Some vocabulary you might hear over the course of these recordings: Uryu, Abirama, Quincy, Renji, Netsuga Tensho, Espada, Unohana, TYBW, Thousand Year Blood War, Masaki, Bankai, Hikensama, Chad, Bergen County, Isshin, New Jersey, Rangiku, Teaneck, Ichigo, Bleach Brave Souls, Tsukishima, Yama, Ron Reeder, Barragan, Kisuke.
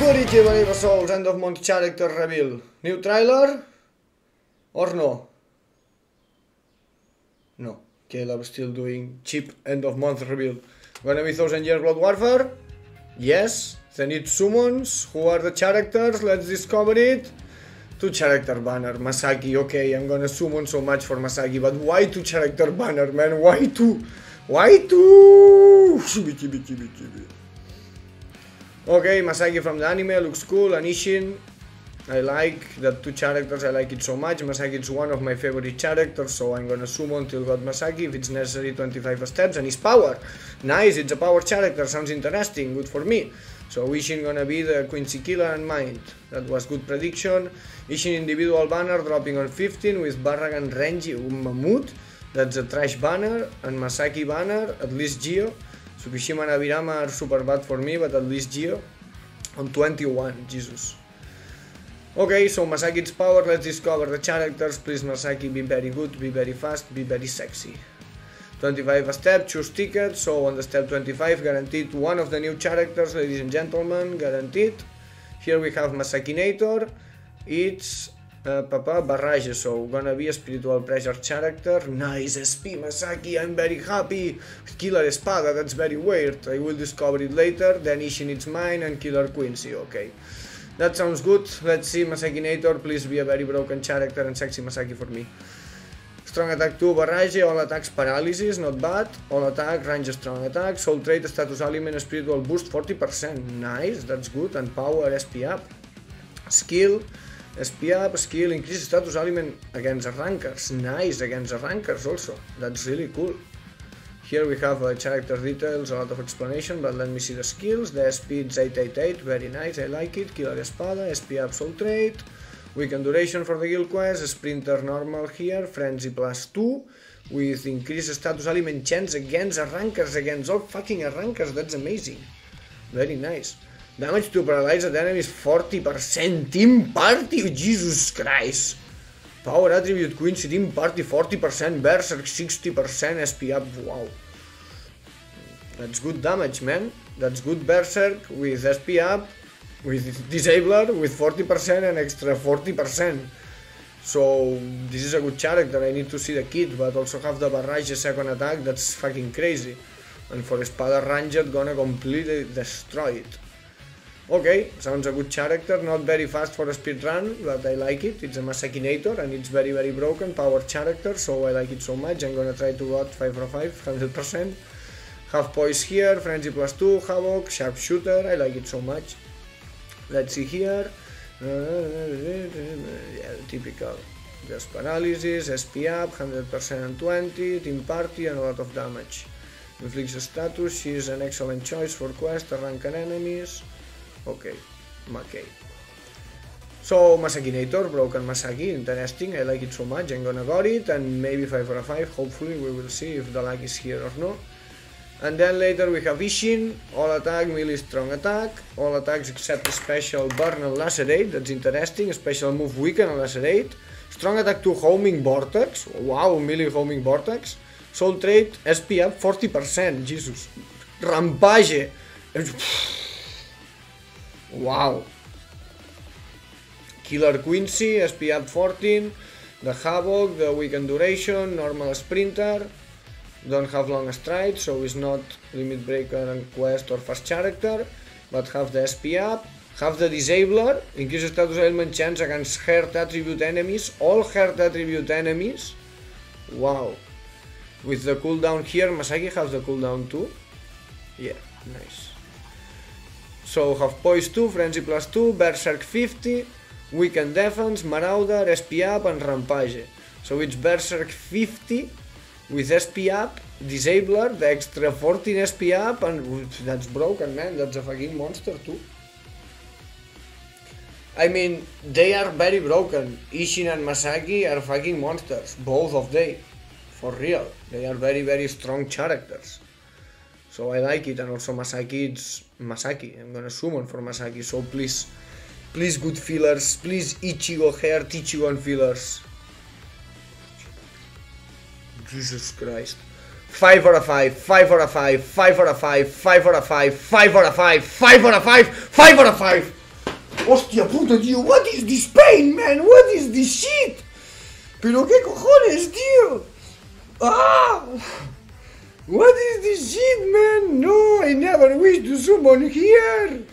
TYBW Brave Souls, end of month character reveal. New trailer? Or no? No. Caleb still doing cheap end of month reveal. Gonna be 1000 Year Blood Warfare? Yes. Then it summons. Who are the characters? Let's discover it. 2 character banner. Masaki. Okay, I'm gonna summon so much for Masaki, but why 2 character banner, man? Why 2? Why 2? Okay, Masaki from the anime looks cool, and Isshin. I like that 2 characters, I like it so much. Masaki is one of my favorite characters, so I'm gonna summon till got Masaki, if it's necessary 25 steps, and his power. Nice, it's a power character, sounds interesting, good for me. So Isshin gonna be the Quincy killer and mind. That was good prediction. Isshin individual banner dropping on 15 with Barragan, Renji, Mammoth. That's a trash banner, and Masaki banner, at least Geo. Tsukishima and Abirama are super bad for me, but at least Geo. On 21, Jesus. Okay, so Masaki's power, let's discover the characters. Please Masaki, be very good, be very fast, be very sexy. 25 a step, choose ticket, so on the step 25, guaranteed one of the new characters, ladies and gentlemen, guaranteed. Here we have Masakinator, it's Papa Barrage, so gonna be a spiritual pressure character. Nice SP Masaki, I'm very happy. Killer Espada, that's very weird, I will discover it later. Then Isshin it's mine and Killer Quincy, okay. That sounds good. Let's see Masakinator, please be a very broken character and sexy Masaki for me. Strong attack 2, Barrage, all attacks paralysis, not bad. All attack, range strong attack, soul trait, status element, spiritual boost 40%. Nice, that's good. And power, SP up. Skill, SP up, skill, increase status element against rankers. Nice, against rankers also. That's really cool. Here we have character details, a lot of explanation, but let me see the skills. The SP is 888, very nice, I like it. Killer Espada, SP up, soul trait. Weekend duration for the guild quest, sprinter normal here, frenzy +2, with increased status element chance against arrankers, against all fucking arrankers, that's amazing. Very nice. Damage to paralyzed enemies 40%, team party, Jesus Christ. Power attribute Quincy team party 40%, Berserk 60%, SP up, wow. That's good damage, man. That's good Berserk with SP up, with Disabler, with 40% and extra 40%. So this is a good character, I need to see the kit, but also have the Barrage second attack, that's fucking crazy. And for Espada Ranger, gonna completely destroy it. Okay, sounds a good character, not very fast for a speedrun, but I like it. It's a Masakinator and it's very very broken, power character, so I like it so much. I'm gonna try to got 5 for 5, 100%. Have Poise here, Frenzy +2, Havoc, Sharpshooter, I like it so much. Let's see here, yeah, typical, just paralysis, SP up, 100% and 20, team party and a lot of damage. Inflicts status, she is an excellent choice for quest, rank and enemies. Okay, Makei. So Masakinator, broken Masaki, interesting, I like it so much, I'm gonna got it, and maybe 5 for a 5, hopefully we will see if the luck is here or no. And then later we have Isshin, all attack, melee, strong attack, all attacks except special burn and lacerate, that's interesting, special move weaken and lacerate, strong attack to homing vortex, wow, melee homing vortex, soul trait, SP up 40%, Jesus, rampage, wow, Killer Quincy, SP up 14, the Havoc, the weaken duration, normal sprinter. Don't have long stride, so it's not limit breaker and quest or fast character, but have the SP up, have the disabler, increase status element chance against hurt attribute enemies, all hurt attribute enemies. Wow. With the cooldown here, Masaki has the cooldown too. Yeah, nice. So have Poise 2, Frenzy +2, Berserk 50, Weakened Defense, Marauder, SP up and Rampage. So it's Berserk 50. With SP up, Disabler, the extra 14 SP up, and that's broken, man, that's a fucking monster too. I mean, they are very broken. Isshin and Masaki are fucking monsters, both of them, for real. They are very very strong characters. So I like it, and also Masaki, it's Masaki, I'm gonna summon for Masaki, so please, please good fillers, please Ichigo hair, Ichigo and fillers. Jesus Christ. 5 out of 5, 5 out of 5, 5 out of 5, 5 out of 5, 5 out of 5, 5 out of 5, 5 out of 5! Hostia puta, tío. What is this pain, man? What is this shit? Pero qué cojones, tío. Ah! What is this shit, man? No, I never wish to summon here.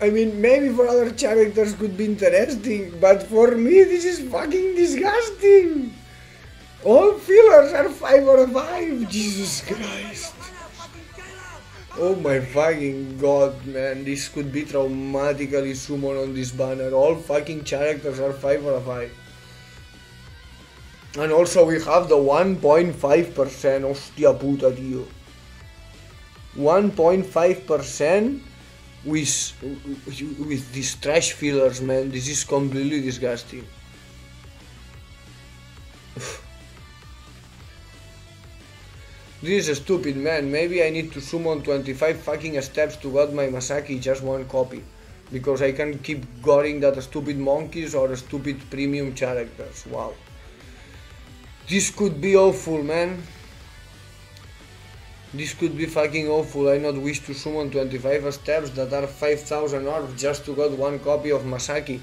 I mean, maybe for other characters could be interesting, but for me this is fucking disgusting. All fillers are 5 out of 5. Jesus Christ. Oh my fucking god, man, this could be traumatically summoned on this banner. All fucking characters are 5 out of 5. And also we have the 1.5%, hostia puta, tío. 1.5% with these trash fillers, man. This is completely disgusting. This is stupid, man. Maybe I need to summon 25 fucking steps to get my Masaki just one copy, because I can keep goring that stupid monkeys or stupid premium characters. Wow. This could be awful, man. This could be fucking awful. I not wish to summon 25 steps that are 5,000 orbs just to get one copy of Masaki.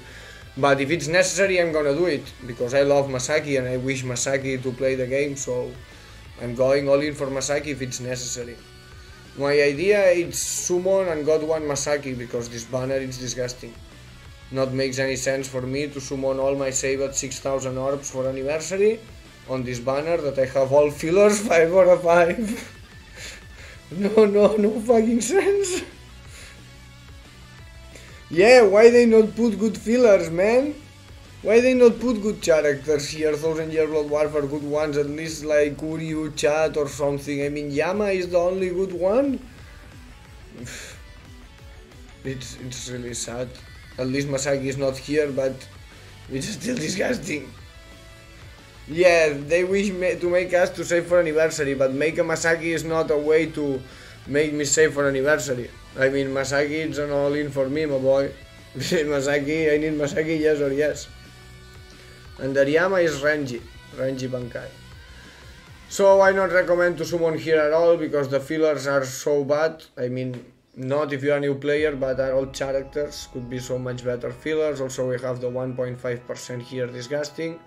But if it's necessary, I'm gonna do it, because I love Masaki and I wish Masaki to play the game, so I'm going all in for Masaki if it's necessary. My idea is summon and got one Masaki, because this banner is disgusting. Not makes any sense for me to summon all my saved 6,000 orbs for anniversary on this banner that I have all fillers 5 out of 5. No fucking sense. Yeah, why they not put good fillers, man? Why they not put good characters here? Thousand-Year-Old Warfare, good ones, at least like Uryu, Chad or something. I mean, Yama is the only good one. It's really sad. At least Masaki is not here, but it's still disgusting. Yeah, they wish to make us to save for anniversary, but make a Masaki is not a way to make me save for anniversary. I mean, Masaki is an all-in for me, my boy. Masaki, I need Masaki, yes or yes. And the Yama is Renji, Renji Bankai. So I not recommend to summon here at all, because the fillers are so bad. I mean, not if you're a new player, but our old characters could be so much better fillers. Also we have the 1.5% here, disgusting.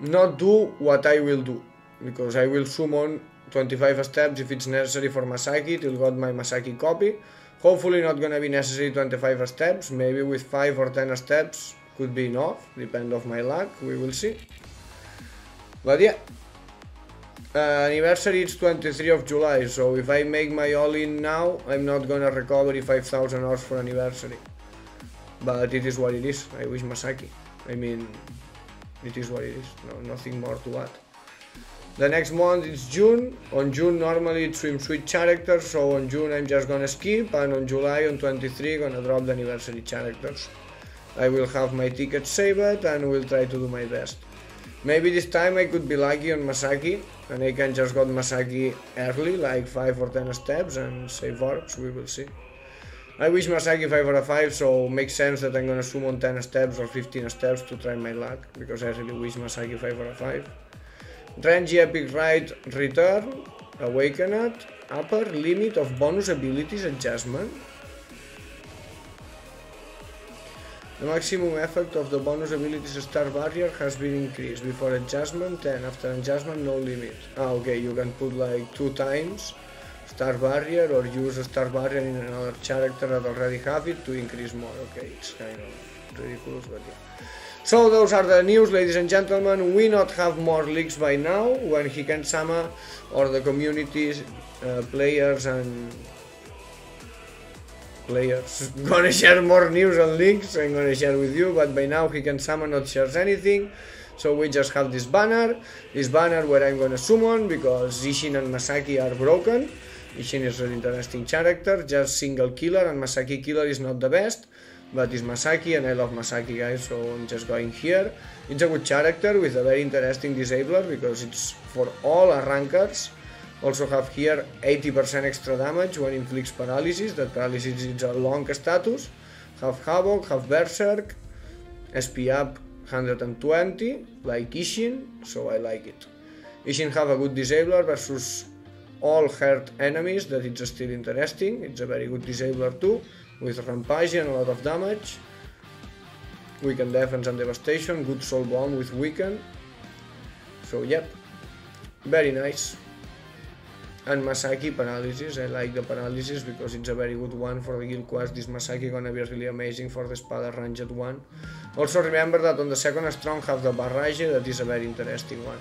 Not do what I will do, because I will summon 25 steps if it's necessary for Masaki till got my Masaki copy. Hopefully not gonna be necessary 25 steps, maybe with 5 or 10 steps could be enough, depend of my luck, we will see. But yeah, anniversary is 23 of July, so if I make my all-in now, I'm not gonna recover 5,000 hours for anniversary. But it is what it is, I wish Masaki, I mean, it is what it is, no, nothing more to add. The next month is June. On June normally it's swimsuit characters, so on June I'm just gonna skip, and on July on 23 gonna drop the anniversary characters. I will have my ticket saved and will try to do my best. Maybe this time I could be lucky on Masaki and I can just got Masaki early, like 5 or 10 steps and save orbs, we will see. I wish Masaki 5 out of 5, so makes sense that I'm gonna summon 10 steps or 15 steps to try my luck, because I really wish Masaki 5 out of 5. Rangi Epic Ride Return, Awakened, Upper Limit of Bonus Abilities Adjustment. The maximum effect of the bonus abilities star barrier has been increased. Before adjustment 10, after adjustment no limit. Ah, okay, you can put like 2 times star barrier or use a star barrier in another character that already have it to increase more. Okay, it's kind of ridiculous, but yeah. So those are the news, ladies and gentlemen. We not have more leaks by now when Hikensama or the communities, players gonna share more news and leaks. I'm gonna share with you, but by now Hikensama not shares anything. So we just have this banner where I'm gonna summon, because Isshin and Masaki are broken. Isshin is an interesting character, just single killer, and Masaki killer is not the best. But it's Masaki and I love Masaki, guys, so I'm just going here. It's a good character with a very interesting disabler, because it's for all arrancars. Also have here 80% extra damage when inflicts paralysis. That paralysis is a long status. Have Havoc, have Berserk, SP up 120, like Isshin, so I like it. Isshin have a good disabler versus all hurt enemies, that it's still interesting. It's a very good disabler too, with rampage and a lot of damage. Weaken defense and devastation, good soul bomb with weaken. So yep, very nice. And Masaki paralysis, I like the paralysis because it's a very good one for the guild quest. This Masaki gonna be really amazing for the Spada Ranged one. Also remember that on the second strong have the Barrage, that is a very interesting one.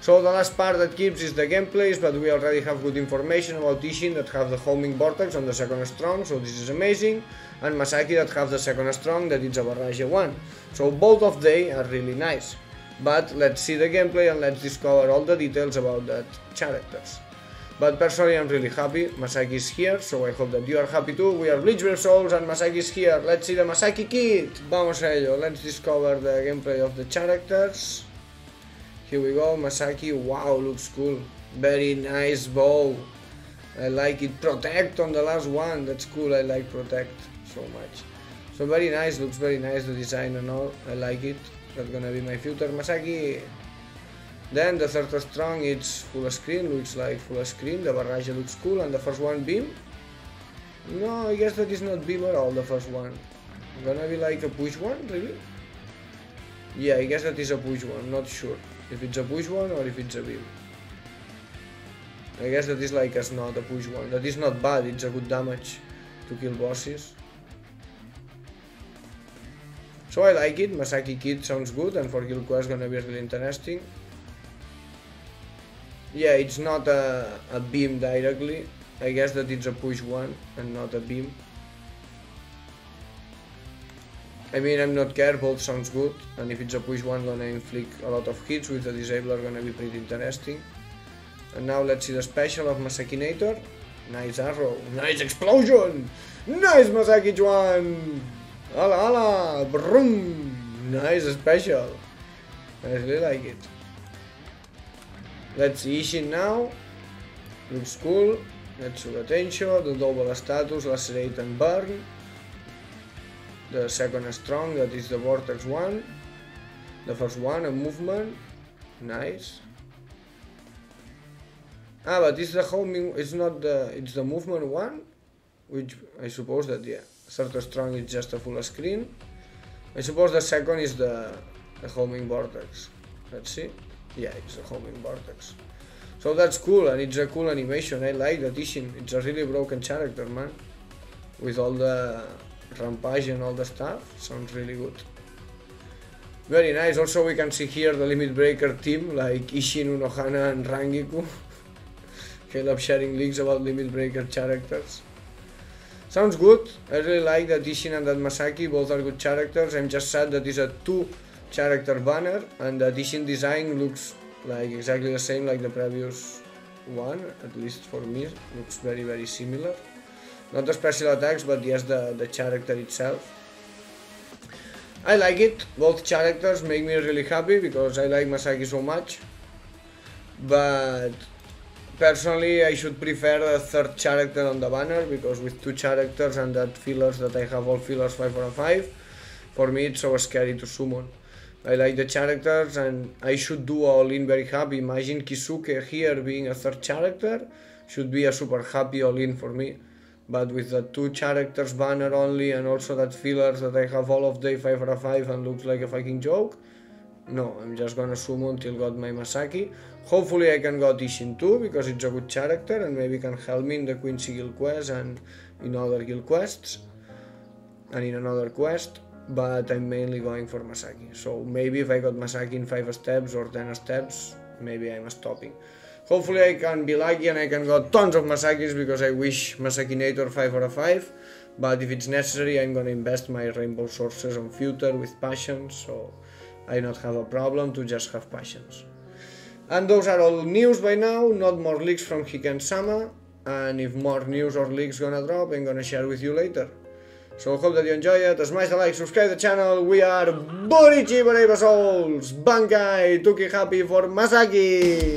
So the last part that keeps is the gameplays, but we already have good information about Isshin that have the homing vortex on the second strong, so this is amazing, and Masaki that have the second strong, that it's a Barrage one. So both of they are really nice, but let's see the gameplay and let's discover all the details about that characters. But personally I'm really happy, Masaki is here, so I hope that you are happy too. We are Bleach Brave Souls and Masaki is here. Let's see the Masaki kit! Vamos a ello, let's discover the gameplay of the characters. Here we go, Masaki, wow, looks cool. Very nice bow. I like it. Protect on the last one, that's cool, I like protect so much. So very nice, looks very nice, the design and all, I like it. That's gonna be my future Masaki. Then the third strong, it's full screen, looks like full screen, the barrage looks cool, and the first one beam? No, I guess that is not beam at all, the first one. Gonna be like a push one, really? Yeah, I guess that is a push one, not sure if it's a push one or if it's a beam. I guess that is like as not a push one, that is not bad, it's a good damage to kill bosses. So I like it, Masaki kit sounds good, and for guild quest gonna be really interesting. Yeah, it's not a beam directly, I guess that it's a push one and not a beam. I mean, I'm not care, both sounds good, and if it's a push one gonna inflict a lot of hits with the disabler, gonna be pretty interesting. And now let's see the special of Masakinator. Nice arrow, nice explosion, nice Masaki Juan! Ala ala, brum, nice special, I really like it. Let's see Isshin now, looks cool, Netsuga Tensho, the double status, lacerate and burn, the second strong, that is the vortex one, the first one, a movement, nice. Ah, but it's the homing, it's not the, it's the movement one, which I suppose that, yeah, third strong is just a full screen, I suppose the second is the homing vortex, let's see. Yeah, it's a homing vortex. So that's cool, and it's a cool animation. I like that Isshin. It's a really broken character, man. With all the rampage and all the stuff. Sounds really good. Very nice. Also, we can see here the Limit Breaker team, like Isshin, Unohana, and Rangiku. I love sharing links about Limit Breaker characters. Sounds good. I really like that Isshin and that Masaki. Both are good characters. I'm just sad that it's a two character banner, and the Isshin design looks like exactly the same like the previous one, at least for me, looks very similar. Not the special attacks, but yes, the character itself. I like it, both characters make me really happy because I like Masaki so much, but personally I should prefer a third character on the banner, because with two characters and that fillers that I have all fillers 5/5, for me it's so scary to summon. I like the characters and I should do all-in very happy. Imagine Kisuke here being a third character, should be a super happy all-in for me. But with the two characters banner only, and also that fillers that I have all of day 5/5 and looks like a fucking joke, no, I'm just gonna summon till got my Masaki. Hopefully I can got Isshin too, because it's a good character and maybe can help me in the Quincy guild quest and in other guild quests and in another quest. But I'm mainly going for Masaki, so maybe if I got Masaki in 5 steps or 10 steps, maybe I'm stopping. Hopefully I can be lucky and I can got tons of Masakis, because I wish Masakinator 5/5, but if it's necessary I'm gonna invest my rainbow sources on future with passions, so I not have a problem to just have passions. And those are all news by now, not more leaks from Hikensama, and if more news or leaks gonna drop, I'm gonna share with you later. So hope that you enjoy it, smash the like, subscribe the channel, we are Bleach Brave Souls, Bankai, Tuki Happy for Masaki!